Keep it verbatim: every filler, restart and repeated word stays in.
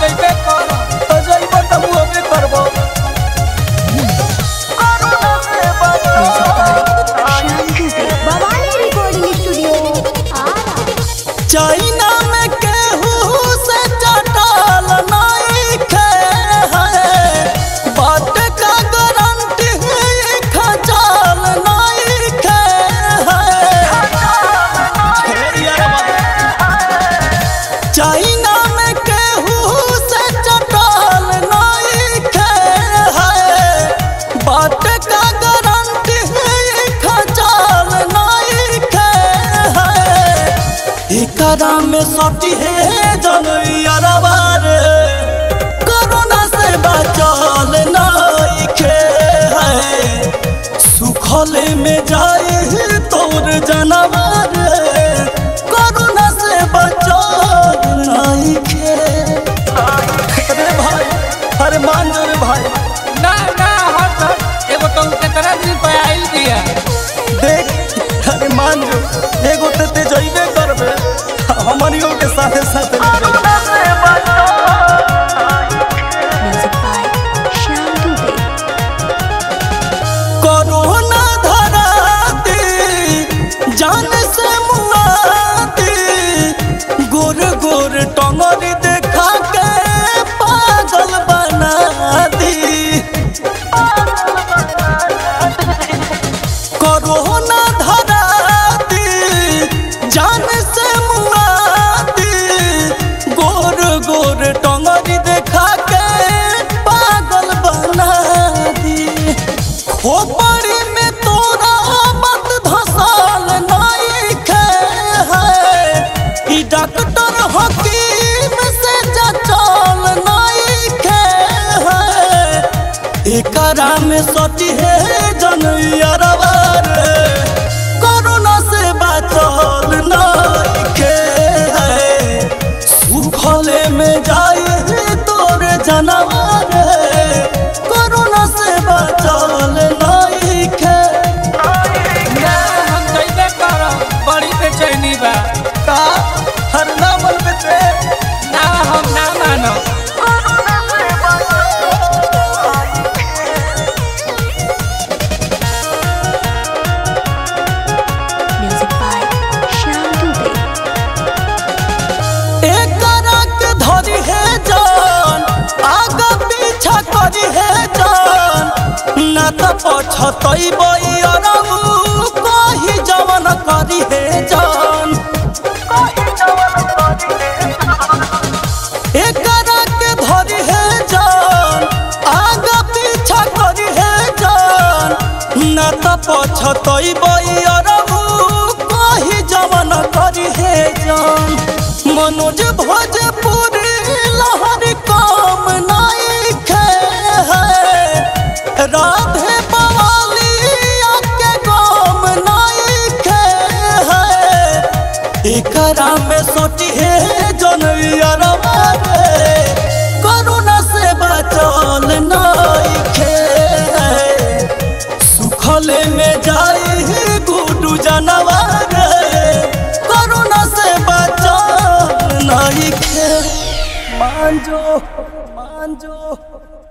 कैसे कर तो जई बताऊ ओके करबो करुणा से बनो शाम जी से बवाली रिकॉर्डिंग स्टूडियो आ चाइना में केहू से चटाल नहीं खे है बात का गारंटी है खचाल नहीं खे है चाइना में केहू से चटाल नहीं खे है बात का गारंटी है खचाल नहीं खे है एकरा में सटी है जनैया खोले में जाए तोर जानवर कोरोना से बचा नहीं खे अरे भाई अरे मान जो रे भाई ना ना हट एगो तो कितना दिन पे आइल दिया देख अरे मान जो एगो ते जइबे करबे हमनियों के साथे साथे कोरोना से बचा टंगरी देखा के पागल बना दी कोरोना धरा दी जान से मुआती गोर गोर टंगरी देखा के पागल बना दी खोपड़ी में तोरा मत धसाल नहीं खे है डॉक्टर होती एकरा में सटी है जनैया कोरोना से बचल नहीं खे है सुखले में जाए तोर जानवर कोरोना से बचल नहीं खे ना हम जइबे करब बड़ी बेचैनी बा का हर ना मनबे ते ना हम ना मानब छतई बइरबू कही जवन करी हे जान एकरा के धरी हे जान आगा पीछा करी हे जान ना त पछतई बइरबू कही जवन करी हे जान मनोज भोजपुरी लहर काम नहीं खे है राधे एकरा में सटी है जनैया कोरोना से बचल नहीं खे है सुखले में जाए गुडू जानवर कोरोना से बचल नहीं खे मान जो मान जो।